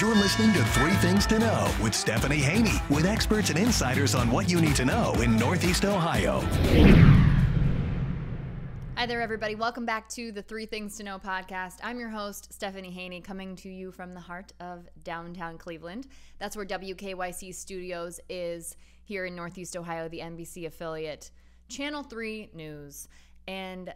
You're listening to 3 Things to Know with Stephanie Haney, with experts and insiders on what you need to know in Northeast Ohio. Hi there, everybody. Welcome back to the 3 Things to Know podcast. I'm your host, Stephanie Haney, coming to you from the heart of downtown Cleveland. That's where WKYC Studios is here in Northeast Ohio, the NBC affiliate, Channel 3 News. And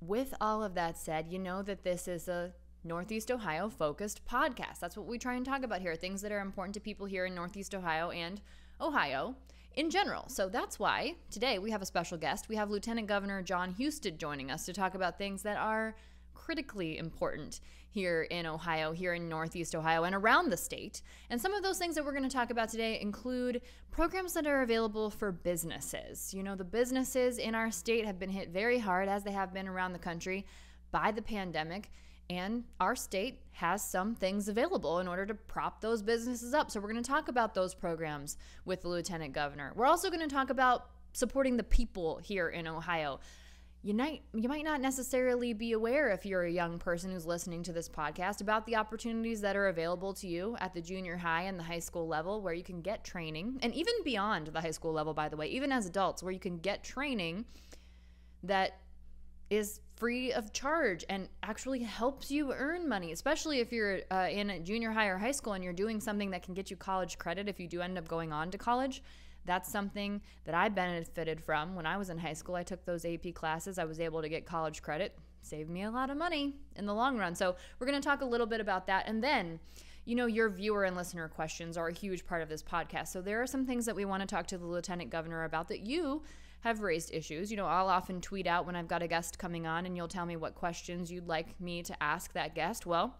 with all of that said, you know that this is a Northeast Ohio-focused podcast. That's what we try and talk about here, things that are important to people here in Northeast Ohio and Ohio in general. So that's why today we have a special guest. We have Lieutenant Governor Jon Husted joining us to talk about things that are critically important here in Ohio, here in Northeast Ohio and around the state. And some of those things that we're going to talk about today include programs that are available for businesses. You know, the businesses in our state have been hit very hard, as they have been around the country, by the pandemic. And our state has some things available in order to prop those businesses up. So we're going to talk about those programs with the Lieutenant Governor. We're also going to talk about supporting the people here in Ohio. You might not necessarily be aware, if you're a young person who's listening to this podcast, about the opportunities that are available to you at the junior high and the high school level, where you can get training, and even beyond the high school level, by the way, even as adults, where you can get training that is free of charge and actually helps you earn money, especially if you're in a junior high or high school and you're doing something that can get you college credit if you do end up going on to college. That's something that I benefited from when I was in high school. I took those AP classes. I was able to get college credit. Saved me a lot of money in the long run. So we're going to talk a little bit about that. And then, you know, your viewer and listener questions are a huge part of this podcast. So there are some things that we want to talk to the Lieutenant Governor about that you have raised issues. You know, I'll often tweet out when I've got a guest coming on, and you'll tell me what questions you'd like me to ask that guest. Well,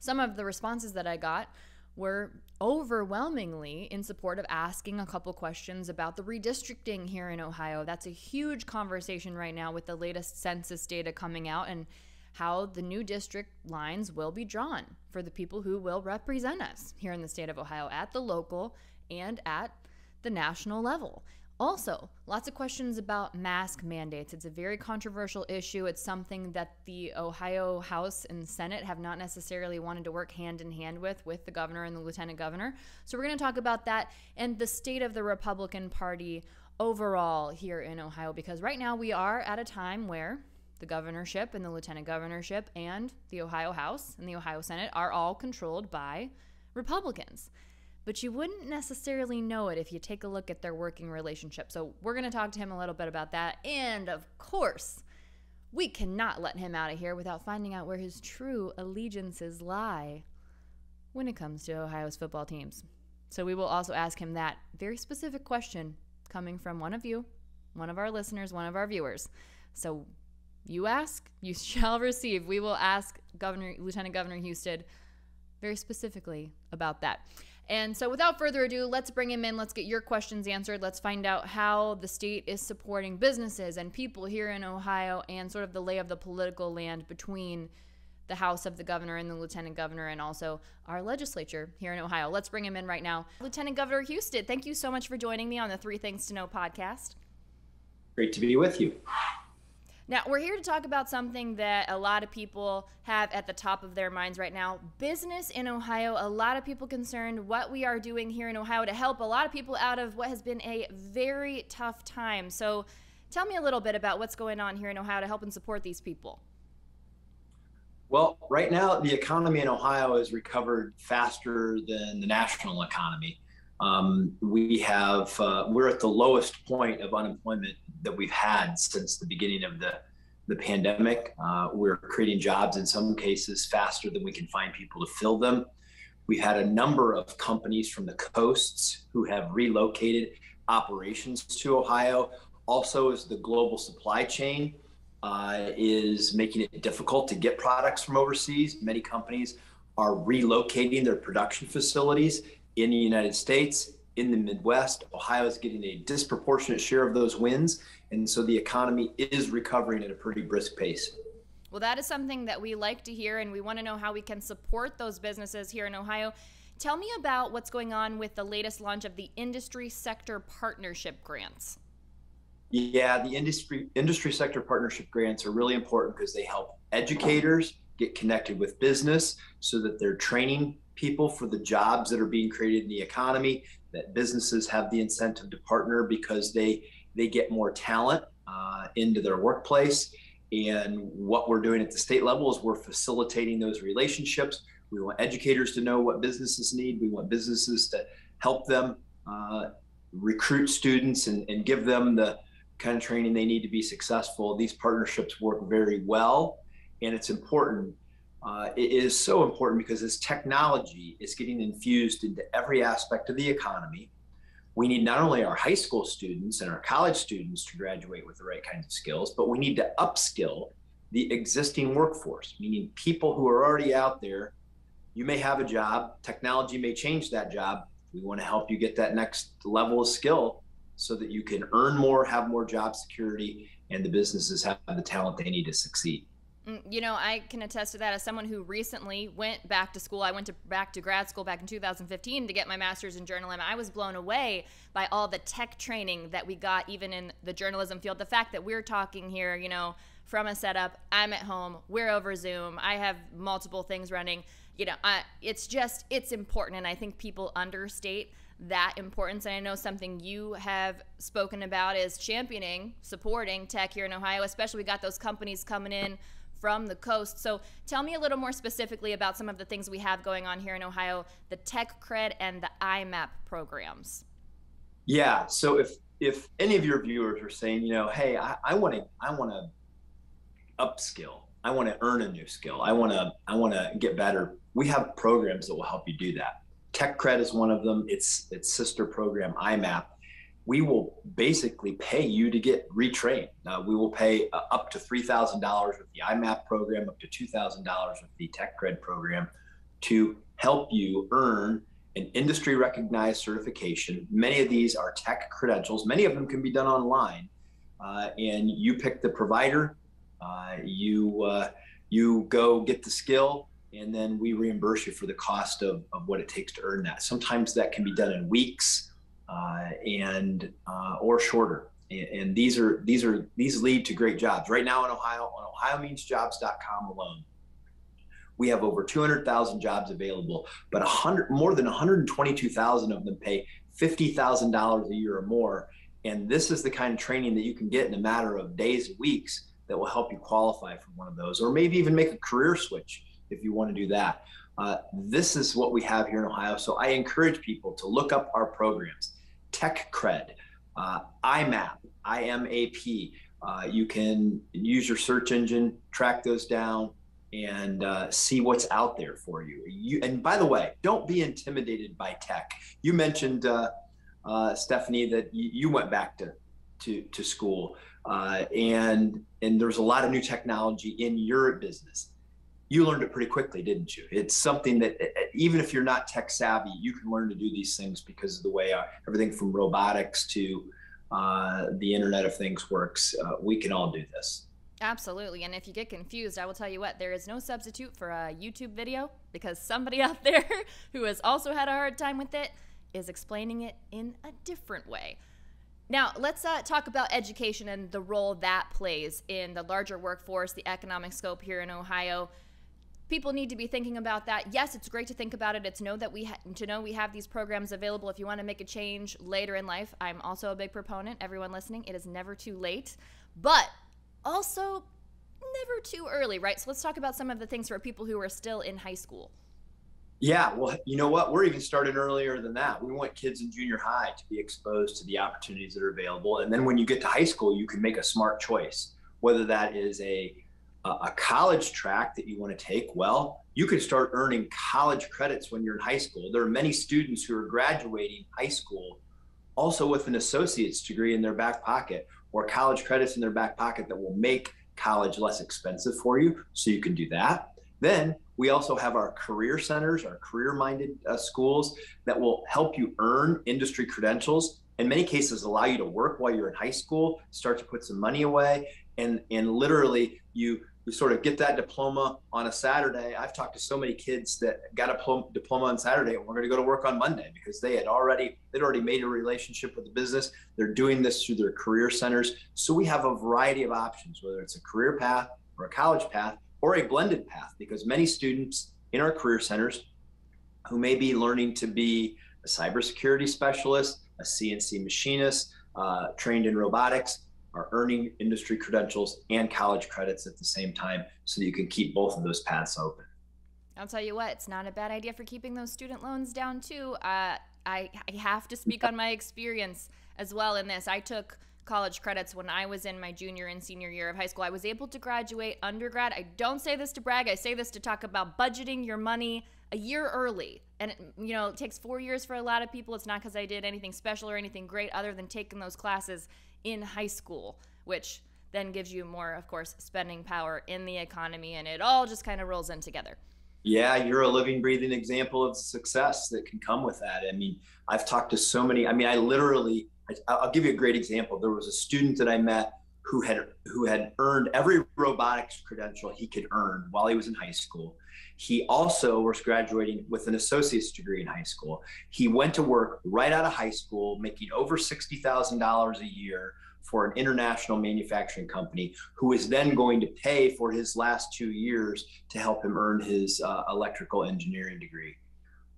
some of the responses that I got were overwhelmingly in support of asking a couple questions about the redistricting here in Ohio. That's a huge conversation right now with the latest census data coming out and how the new district lines will be drawn for the people who will represent us here in the state of Ohio at the local and at the national level. Also, lots of questions about mask mandates. It's a very controversial issue. It's something that the Ohio House and Senate have not necessarily wanted to work hand in hand with the governor and the lieutenant governor. So we're going to talk about that and the state of the Republican Party overall here in Ohio, because right now we are at a time where the governorship and the lieutenant governorship and the Ohio House and the Ohio Senate are all controlled by Republicans. But you wouldn't necessarily know it if you take a look at their working relationship. So we're going to talk to him a little bit about that. And of course, we cannot let him out of here without finding out where his true allegiances lie when it comes to Ohio's football teams. So we will also ask him that very specific question coming from one of you, one of our listeners, one of our viewers. So you ask, you shall receive. We will ask Lieutenant Governor Husted very specifically about that. And so without further ado, let's bring him in. Let's get your questions answered. Let's find out how the state is supporting businesses and people here in Ohio, and sort of the lay of the political land between the House of the Governor and the Lieutenant Governor, and also our legislature here in Ohio. Let's bring him in right now. Lieutenant Governor Husted, thank you so much for joining me on the 3 Things to Know podcast. Great to be with you. Now, we're here to talk about something that a lot of people have at the top of their minds right now. Business in Ohio, a lot of people concerned what we are doing here in Ohio to help a lot of people out of what has been a very tough time. So tell me a little bit about what's going on here in Ohio to help and support these people. Well, right now, the economy in Ohio has recovered faster than the national economy. We're at the lowest point of unemployment that we've had since the beginning of the pandemic. We're creating jobs in some cases faster than we can find people to fill them. We've had a number of companies from the coasts who have relocated operations to Ohio. Also, as the global supply chain is making it difficult to get products from overseas, many companies are relocating their production facilities in the United States, in the Midwest. Ohio is getting a disproportionate share of those wins. And so the economy is recovering at a pretty brisk pace. Well, that is something that we like to hear, and we want to know how we can support those businesses here in Ohio. Tell me about what's going on with the latest launch of the Industry Sector Partnership Grants. Yeah, the industry sector partnership grants are really important because they help educators get connected with business so that they're training people for the jobs that are being created in the economy, that businesses have the incentive to partner because they get more talent into their workplace. And what we're doing at the state level is we're facilitating those relationships. We want educators to know what businesses need. We want businesses to help them recruit students and give them the kind of training they need to be successful. These partnerships work very well, and it's important. It is so important because as technology is getting infused into every aspect of the economy, we need not only our high school students and our college students to graduate with the right kinds of skills, but we need to upskill the existing workforce, meaning people who are already out there. You may have a job, technology may change that job. We want to help you get that next level of skill so that you can earn more, have more job security, and the businesses have the talent they need to succeed. You know, I can attest to that as someone who recently went back to school. I went back to grad school back in 2015 to get my master's in journalism. I was blown away by all the tech training that we got even in the journalism field. The fact that we're talking here, you know, from a setup, I'm at home, we're over Zoom, I have multiple things running. You know, it's important, and I think people understate that importance. And I know something you have spoken about is championing, supporting tech here in Ohio, especially we got those companies coming in from the coast. So tell me a little more specifically about some of the things we have going on here in Ohio, the TechCred and the IMAP programs. Yeah, so if any of your viewers are saying, you know, hey, I wanna upskill, I wanna earn a new skill, I wanna get better, we have programs that will help you do that. TechCred is one of them, its sister program, IMAP. We will basically pay you to get retrained. We will pay up to $3,000 with the IMAP program, up to $2,000 with the TechCred program to help you earn an industry recognized certification. Many of these are tech credentials. Many of them can be done online. And you pick the provider, you go get the skill, and then we reimburse you for the cost of what it takes to earn that. Sometimes that can be done in weeks. Or shorter, and these lead to great jobs. Right now in Ohio, on OhioMeansJobs.com alone, we have over 200,000 jobs available, but more than 122,000 of them pay $50,000 a year or more. And this is the kind of training that you can get in a matter of days and weeks that will help you qualify for one of those, or maybe even make a career switch if you want to do that. This is what we have here in Ohio. So I encourage people to look up our programs. TechCred, IMAP, IMAP. You can use your search engine, track those down, and see what's out there for you. And by the way, don't be intimidated by tech. You mentioned, Stephanie, that you went back to school, and there's a lot of new technology in your business. You learned it pretty quickly, didn't you? It's something that even if you're not tech savvy, you can learn to do these things because of the way everything from robotics to the Internet of Things works. We can all do this. Absolutely. And if you get confused, I will tell you what, there is no substitute for a YouTube video, because somebody out there who has also had a hard time with it is explaining it in a different way. Now, let's talk about education and the role that plays in the larger workforce, the economic scope here in Ohio. People need to be thinking about that. Yes, it's great to think about it. It's to know we have these programs available if you want to make a change later in life. I'm also a big proponent. Everyone listening, it is never too late, but also never too early, right? So let's talk about some of the things for people who are still in high school. Yeah, well, you know what? We're even starting earlier than that. We want kids in junior high to be exposed to the opportunities that are available. And then when you get to high school, you can make a smart choice, whether that is a college track that you want to take. Well, you can start earning college credits when you're in high school. There are many students who are graduating high school also with an associate's degree in their back pocket, or college credits in their back pocket that will make college less expensive for you. So you can do that. Then we also have our career centers, our career-minded schools that will help you earn industry credentials. In many cases, allow you to work while you're in high school, start to put some money away, and literally you sort of get that diploma on a Saturday. I've talked to so many kids that got a diploma on Saturday and we're going to go to work on Monday because they'd already made a relationship with the business. They're doing this through their career centers. So we have a variety of options, whether it's a career path or a college path or a blended path, because many students in our career centers who may be learning to be a cybersecurity specialist, a CNC machinist, trained in robotics, are earning industry credentials and college credits at the same time so that you can keep both of those paths open. I'll tell you what, it's not a bad idea for keeping those student loans down too. I have to speak on my experience as well in this. I took college credits when I was in my junior and senior year of high school. I was able to graduate undergrad. I don't say this to brag. I say this to talk about budgeting your money a year early. And you know, it takes 4 years for a lot of people. It's not because I did anything special or anything great other than taking those classes in high school, which then gives you more, of course, spending power in the economy, and it all just kind of rolls in together. Yeah, you're a living, breathing example of success that can come with that. I mean, I've talked to so many, I mean, I literally, I'll give you a great example. There was a student that I met who had earned every robotics credential he could earn while he was in high school. He also was graduating with an associate's degree in high school. He went to work right out of high school, making over $60,000 a year for an international manufacturing company, who is then going to pay for his last 2 years to help him earn his electrical engineering degree.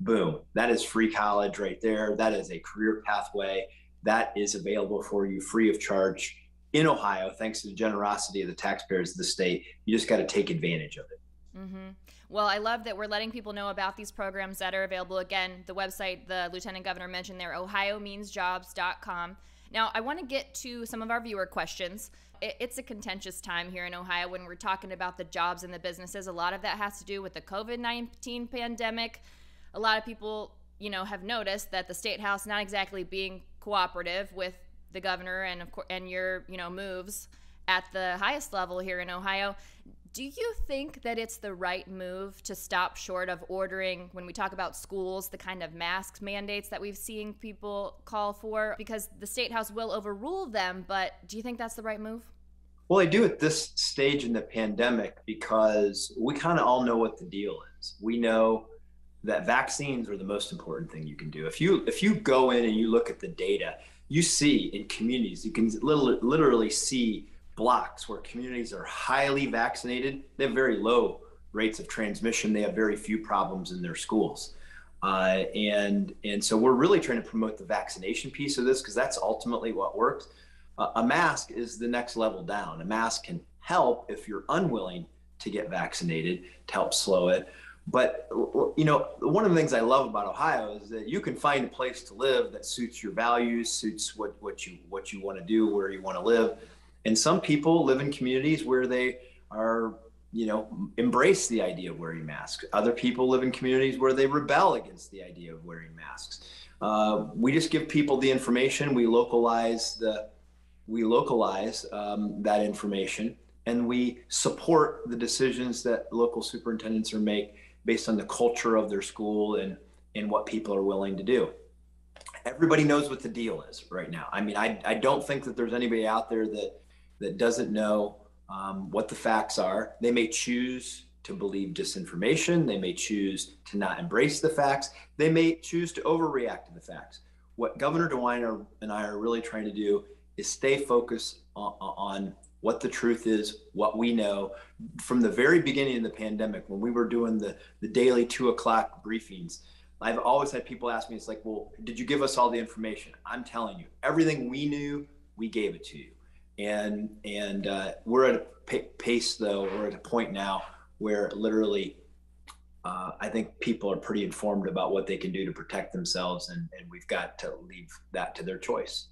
Boom, that is free college right there. That is a career pathway that is available for you free of charge in Ohio, thanks to the generosity of the taxpayers of the state. You just got to take advantage of it. Mm-hmm. Well, I love that we're letting people know about these programs that are available. Again, the website the Lieutenant Governor mentioned there, OhioMeansJobs.com. Now, I want to get to some of our viewer questions. It's a contentious time here in Ohio when we're talking about the jobs and the businesses. A lot of that has to do with the COVID-19 pandemic. A lot of people, you know, have noticed that the State House not exactly being cooperative with the governor and of course and your, you know, moves at the highest level here in Ohio. Do you think that it's the right move to stop short of ordering, when we talk about schools, the kind of mask mandates that we've seen people call for? Because the State House will overrule them, but do you think that's the right move? Well, I do at this stage in the pandemic, because we kind of all know what the deal is. We know that vaccines are the most important thing you can do. If you go in and you look at the data, you see in communities, you can literally see blocks where communities are highly vaccinated. They have very low rates of transmission. They have very few problems in their schools. And so we're really trying to promote the vaccination piece of this, because that's ultimately what works. A mask is the next level down. A mask can help if you're unwilling to get vaccinated, to help slow it. But, you know, one of the things I love about Ohio is that you can find a place to live that suits your values, suits what you want to do, where you want to live. And some people live in communities where they are, you know, embrace the idea of wearing masks. Other people live in communities where they rebel against the idea of wearing masks. We just give people the information. We localize that information, and we support the decisions that local superintendents are make based on the culture of their school and what people are willing to do. Everybody knows what the deal is right now. I mean, I don't think that there's anybody out there that doesn't know what the facts are. They may choose to believe disinformation. They may choose to not embrace the facts. They may choose to overreact to the facts. What Governor DeWine and I are really trying to do is stay focused on what the truth is, what we know. From the very beginning of the pandemic, when we were doing the daily 2 o'clock briefings, I've always had people ask me, it's like, well, did you give us all the information? I'm telling you, everything we knew, we gave it to you. And we're at a pace though, we're at a point now where literally, I think people are pretty informed about what they can do to protect themselves, and we've got to leave that to their choice.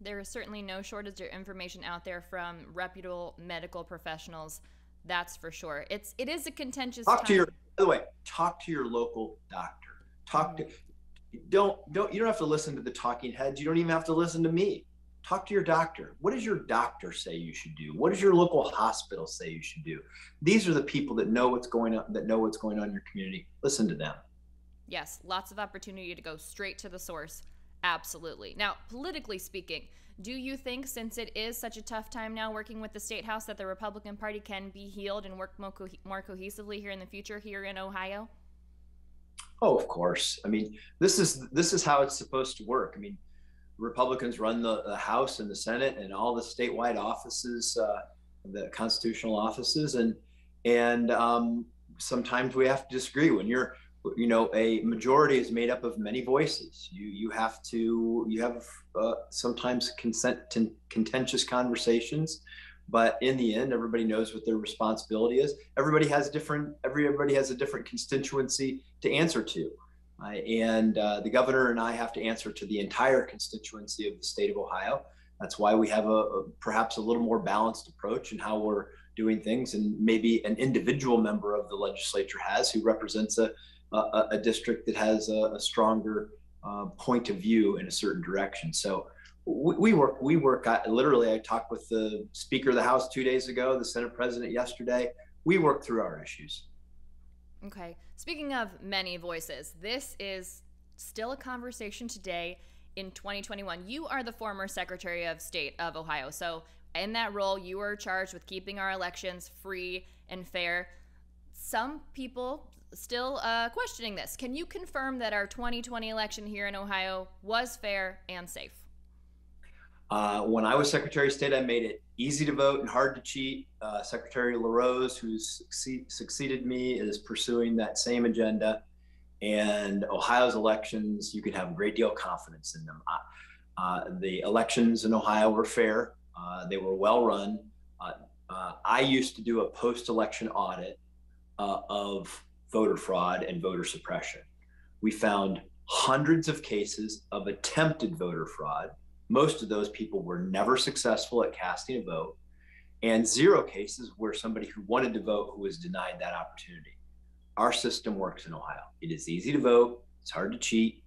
There is certainly no shortage of information out there from reputable medical professionals, that's for sure. It is a contentious time. By the way, talk to your local doctor. You don't have to listen to the talking heads. You don't even have to listen to me. Talk to your doctor. What does your doctor say you should do? What does your local hospital say you should do? These are the people that know what's going on, in your community. Listen to them. Yes, lots of opportunity to go straight to the source. Absolutely. Now, politically speaking, do you think, since it is such a tough time now working with the State House, that the Republican Party can be healed and work more cohesively here in the future here in Ohio? Oh, of course. I mean, this is how it's supposed to work. I mean, Republicans run the House and the Senate and all the statewide offices, the constitutional offices, and sometimes we have to disagree. When you're you know, a majority is made up of many voices. You have sometimes contentious conversations, but in the end, everybody knows what their responsibility is. Everybody has a different constituency to answer to. And the governor and I have to answer to the entire constituency of the state of Ohio. That's why we have perhaps a little more balanced approach in how we're doing things, and maybe an individual member of the legislature has who represents a district that has a stronger point of view in a certain direction. So we work. I talked with the Speaker of the House 2 days ago, the Senate President yesterday. We work through our issues. Okay. Speaking of many voices, this is still a conversation today in 2021. You are the former Secretary of State of Ohio. So in that role, you were charged with keeping our elections free and fair. Some people still questioning this. Can you confirm that our 2020 election here in Ohio was fair and safe? When I was Secretary of State, I made it easy to vote and hard to cheat. Secretary LaRose, who succeeded me, is pursuing that same agenda. And Ohio's elections, you can have a great deal of confidence in them. The elections in Ohio were fair. They were well run. I used to do a post-election audit of voter fraud and voter suppression. We found hundreds of cases of attempted voter fraud. Most of those people were never successful at casting a vote, and zero cases where somebody who wanted to vote who was denied that opportunity. Our system works in Ohio. It is easy to vote. It's hard to cheat.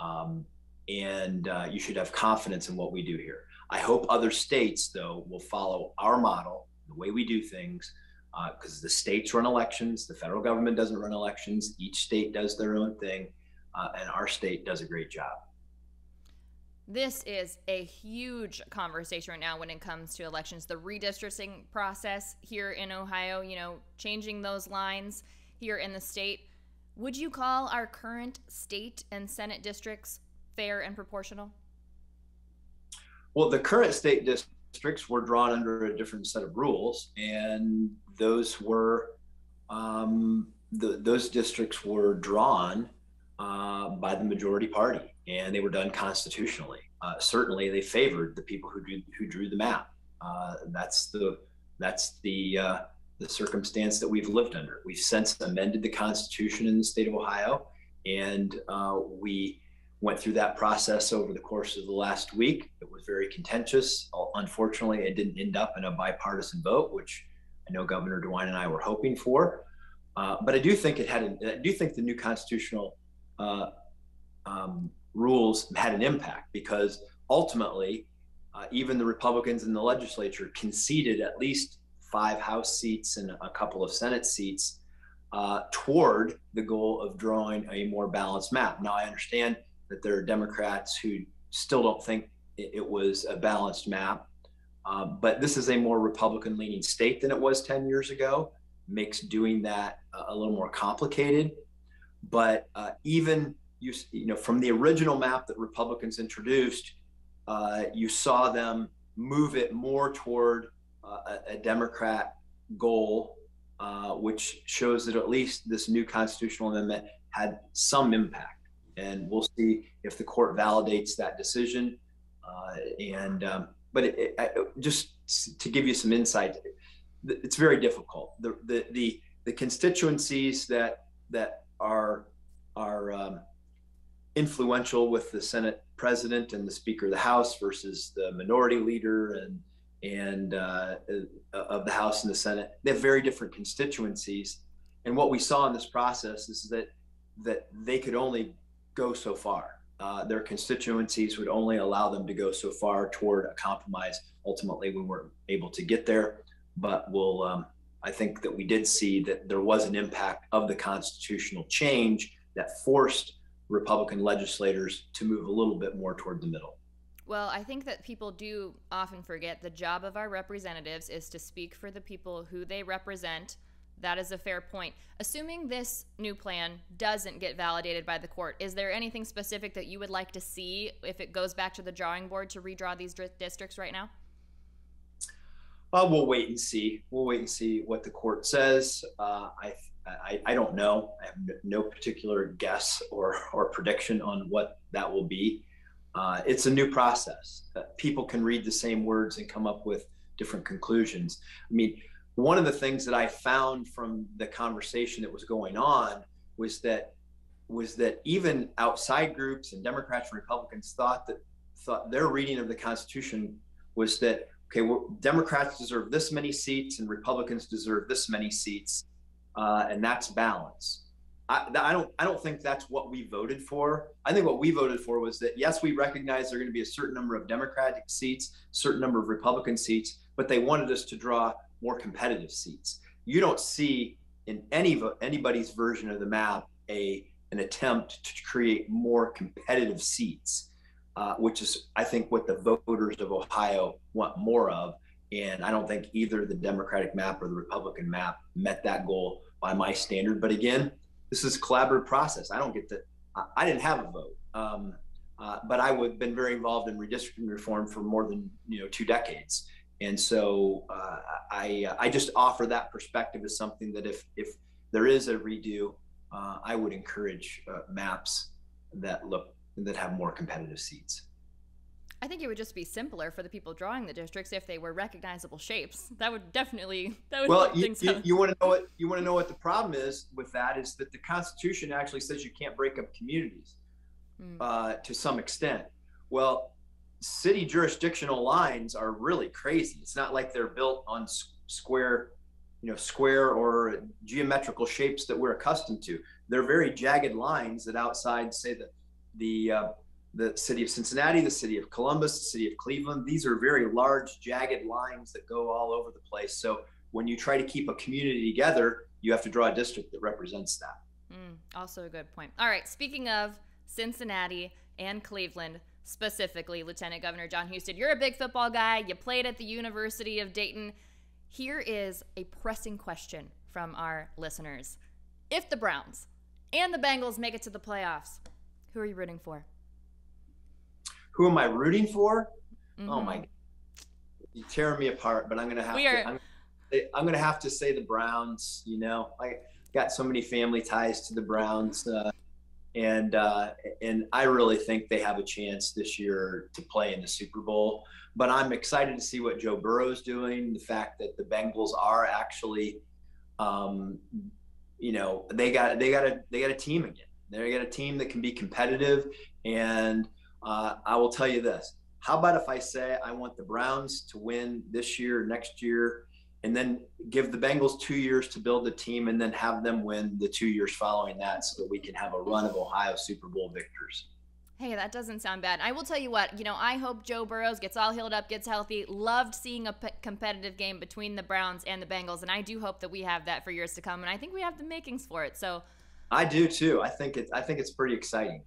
And you should have confidence in what we do here. I hope other states, though, will follow our model, the way we do things, because the states run elections. The federal government doesn't run elections. Each state does their own thing, and our state does a great job. This is a huge conversation right now when it comes to elections. The redistricting process here in Ohio, you know, changing those lines here in the state. Would you call our current state and Senate districts fair and proportional? Well, the current state districts were drawn under a different set of rules, and those were those districts were drawn by the majority party, and they were done constitutionally. Certainly, they favored the people who drew the map. That's the circumstance that we've lived under. We've since amended the Constitution in the state of Ohio, and we went through that process over the course of the last week. It was very contentious. Unfortunately, it didn't end up in a bipartisan vote, which I know Governor DeWine and I were hoping for. But I do think I do think the new constitutional rules had an impact, because ultimately, even the Republicans in the legislature conceded at least 5 House seats and a couple of Senate seats toward the goal of drawing a more balanced map. Now, I understand that there are Democrats who still don't think it was a balanced map, but this is a more Republican-leaning state than it was 10 years ago. Makes doing that a little more complicated. But even you know, from the original map that Republicans introduced, you saw them move it more toward a Democrat goal, which shows that at least this new constitutional amendment had some impact. And we'll see if the court validates that decision. But just to give you some insight, it's very difficult. The constituencies that are influential with the Senate President and the Speaker of the House versus the minority leader and of the House and the Senate, they have very different constituencies. And what we saw in this process is that they could only go so far. Their constituencies would only allow them to go so far toward a compromise. Ultimately, we weren't able to get there, but I think that we did see that there was an impact of the constitutional change that forced Republican legislators to move a little bit more toward the middle. Well, I think that people do often forget the job of our representatives is to speak for the people who they represent. That is a fair point. Assuming this new plan doesn't get validated by the court, is there anything specific that you would like to see if it goes back to the drawing board to redraw these districts right now? We'll wait and see. We'll wait and see what the court says. I I don't know. I have no particular guess or prediction on what that will be. It's a new process. People can read the same words and come up with different conclusions. I mean, one of the things that I found from the conversation that was going on was that even outside groups and Democrats and Republicans thought their reading of the Constitution was that, okay, well, Democrats deserve this many seats and Republicans deserve this many seats, and that's balance. I don't think that's what we voted for. I think what we voted for was that, yes, we recognize there are going to be a certain number of Democratic seats, a certain number of Republican seats, but they wanted us to draw more competitive seats. You don't see in anybody's version of the map an attempt to create more competitive seats, which is, I think, what the voters of Ohio want more of. And I don't think either the Democratic map or the Republican map met that goal by my standard. But again, this is a collaborative process. I didn't have a vote, but I would have been very involved in redistricting reform for more than 2 decades. And so I just offer that perspective as something that if there is a redo, I would encourage maps that have more competitive seats. I think it would just be simpler for the people drawing the districts if they were recognizable shapes. You want to know what the problem is with that is that the Constitution actually says you can't break up communities to some extent. Well, city jurisdictional lines are really crazy. It's not like they're built on square or geometrical shapes that we're accustomed to. They're very jagged lines that outside, say, the city of Cincinnati, the city of Columbus, the city of Cleveland. These are very large, jagged lines that go all over the place. So when you try to keep a community together, you have to draw a district that represents that. Also a good point. All right, speaking of Cincinnati and Cleveland, specifically, Lieutenant Governor Jon Husted, you're a big football guy. You played at the University of Dayton. Here is a pressing question from our listeners. If the Browns and the Bengals make it to the playoffs, who are you rooting for? Who am I rooting for? Oh my God. You're tearing me apart, but I'm gonna have to say the Browns. I got so many family ties to the Browns, and I really think they have a chance this year to play in the Super Bowl. But I'm excited to see what Joe Burrow's doing. The fact that the Bengals are actually, they got a team again. They got a team that can be competitive. And I will tell you this. How about if I say I want the Browns to win this year, next year, and then give the Bengals 2 years to build the team and then have them win the 2 years following that so that we can have a run of Ohio Super Bowl victors? Hey, that doesn't sound bad. I will tell you what, I hope Joe Burrows gets all healed up, gets healthy. Loved seeing a competitive game between the Browns and the Bengals, and I do hope that we have that for years to come, and I think we have the makings for it. So I do too. I think it's pretty exciting.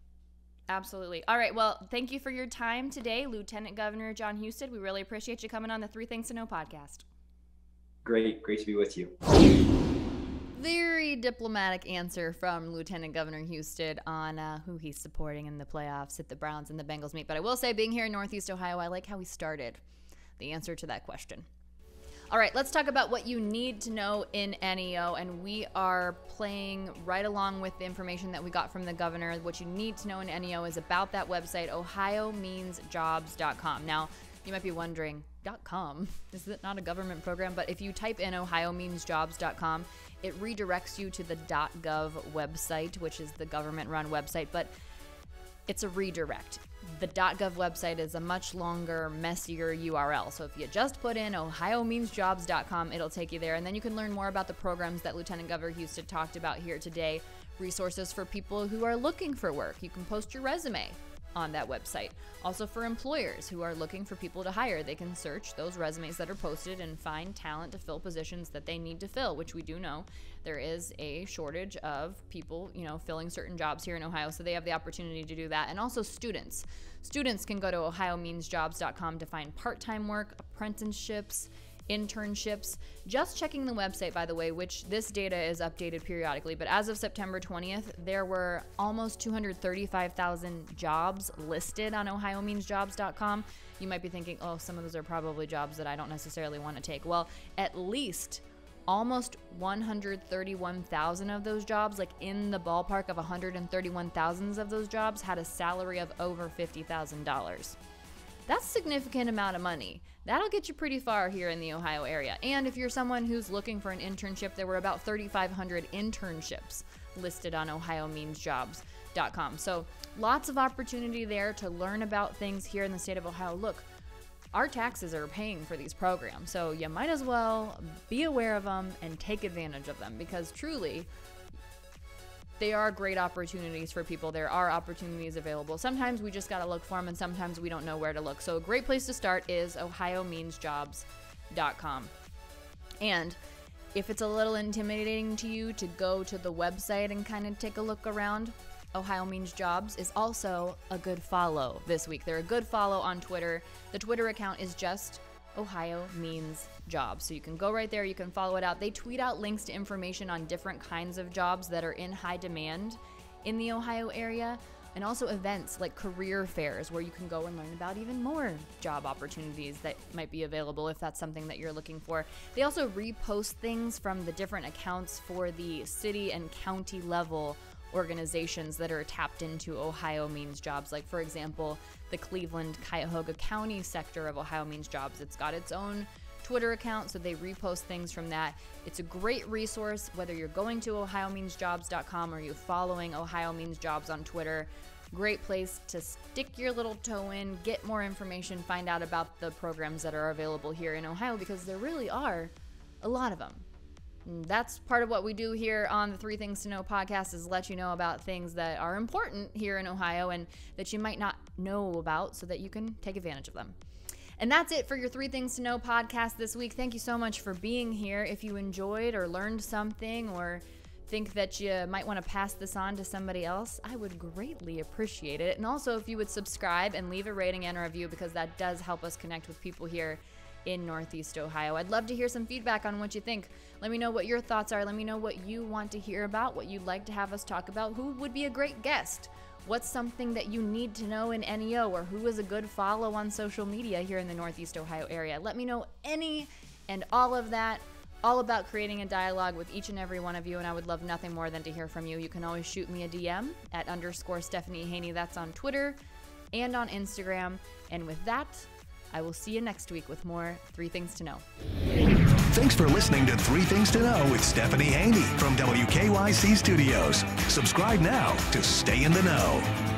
Absolutely. All right. Well, thank you for your time today, Lieutenant Governor Jon Husted. We really appreciate you coming on the 3 Things to Know podcast. Great. Great to be with you. Very diplomatic answer from Lieutenant Governor Husted on who he's supporting in the playoffs if the Browns and the Bengals meet. But I will say, being here in Northeast Ohio, I like how he started the answer to that question. All right, let's talk about what you need to know in NEO, and we are playing right along with the information that we got from the governor. What you need to know in NEO is about that website, OhioMeansJobs.com. Now, you might be wondering, .com? Is it not a government program? But if you type in OhioMeansJobs.com, it redirects you to the .gov website, which is the government-run website, but it's a redirect. The .gov website is a much longer, messier URL. So if you just put in OhioMeansJobs.com, it'll take you there. And then you can learn more about the programs that Lieutenant Governor Husted talked about here today. Resources for people who are looking for work. You can post your resume on that website. Also for employers who are looking for people to hire, they can search those resumes that are posted and find talent to fill positions that they need to fill, which we do know there is a shortage of people, filling certain jobs here in Ohio, so they have the opportunity to do that. And also students. Students can go to OhioMeansJobs.com to find part-time work, apprenticeships, internships. Just checking the website, by the way, which this data is updated periodically, but as of September 20th, there were almost 235,000 jobs listed on OhioMeansJobs.com. You might be thinking, oh, some of those are probably jobs that I don't necessarily want to take. Well, at least almost 131,000 of those jobs, like in the ballpark of 131,000 of those jobs, had a salary of over $50,000. That's a significant amount of money. That'll get you pretty far here in the Ohio area. And if you're someone who's looking for an internship, there were about 3,500 internships listed on OhioMeansJobs.com. So lots of opportunity there to learn about things here in the state of Ohio. Look, our taxes are paying for these programs, so you might as well be aware of them and take advantage of them, because truly, they are great opportunities for people. There are opportunities available. Sometimes we just got to look for them, and sometimes we don't know where to look. So a great place to start is OhioMeansJobs.com. And if it's a little intimidating to you to go to the website and kind of take a look around, Ohio Means Jobs is also a good follow this week. They're a good follow on Twitter. The Twitter account is just Ohio Means Jobs. So you can go right there, you can follow it out. They tweet out links to information on different kinds of jobs that are in high demand in the Ohio area, and also events like career fairs where you can go and learn about even more job opportunities that might be available if that's something that you're looking for. They also repost things from the different accounts for the city and county level organizations that are tapped into Ohio Means Jobs. Like, for example, the Cleveland Cuyahoga County sector of Ohio Means Jobs. It's got its own Twitter account, so they repost things from that. It's a great resource, whether you're going to OhioMeansJobs.com or you're following Ohio Means Jobs on Twitter. Great place to stick your little toe in, get more information, find out about the programs that are available here in Ohio, because there really are a lot of them. That's part of what we do here on the Three Things to Know podcast, is let you know about things that are important here in Ohio and that you might not know about, so that you can take advantage of them. And that's it for your Three Things to Know podcast this week. Thank you so much for being here. If you enjoyed or learned something, or think that you might want to pass this on to somebody else, I would greatly appreciate it. And also, if you would subscribe and leave a rating and a review, because that does help us connect with people here in Northeast Ohio. I'd love to hear some feedback on what you think. Let me know what your thoughts are. Let me know what you want to hear about, what you'd like to have us talk about, who would be a great guest, what's something that you need to know in NEO, or who is a good follow on social media here in the Northeast Ohio area. Let me know any and all of that, all about creating a dialogue with each and every one of you, and I would love nothing more than to hear from you. You can always shoot me a DM at _Stephanie Haney. That's on Twitter and on Instagram. And with that, I will see you next week with more Three Things to Know. Thanks for listening to Three Things to Know with Stephanie Haney from WKYC Studios. Subscribe now to stay in the know.